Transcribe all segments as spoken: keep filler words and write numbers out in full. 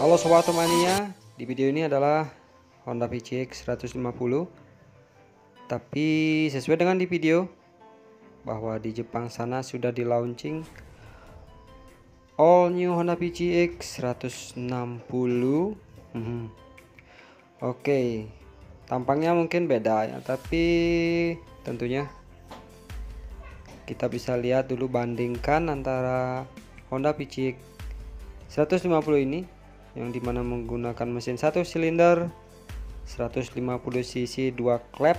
Halo sobat mania, di video ini adalah Honda P C X seratus lima puluh. Tapi sesuai dengan di video bahwa di Jepang sana sudah di launching all new Honda P C X seratus enam puluh. hmm. Oke, okay. Tampangnya mungkin beda ya, tapi tentunya kita bisa lihat dulu, bandingkan antara Honda P C X seratus lima puluh ini yang dimana menggunakan mesin satu silinder seratus lima puluh cc dua klep,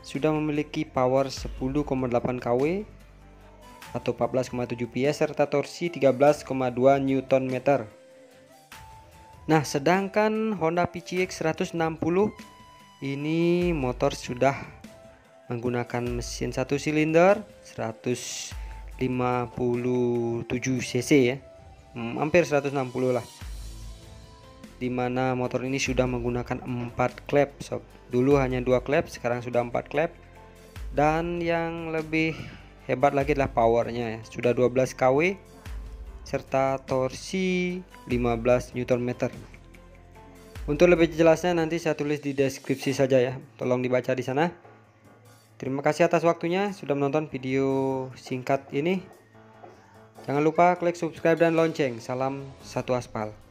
sudah memiliki power sepuluh koma delapan k w atau empat belas koma tujuh p s serta torsi tiga belas koma dua newton meter. Nah, sedangkan Honda P C X seratus enam puluh ini motor sudah menggunakan mesin satu silinder seratus lima puluh tujuh cc ya, hmm, hampir seratus enam puluh lah, dimana motor ini sudah menggunakan empat klep sob. Dulu hanya dua klep, sekarang sudah empat klep, dan yang lebih hebat lagi adalah powernya ya, sudah dua belas k w serta torsi lima belas newton meter. Untuk lebih jelasnya nanti saya tulis di deskripsi saja ya, tolong dibaca di sana. Terima kasih atas waktunya sudah menonton video singkat ini. Jangan lupa klik subscribe dan lonceng. Salam satu aspal.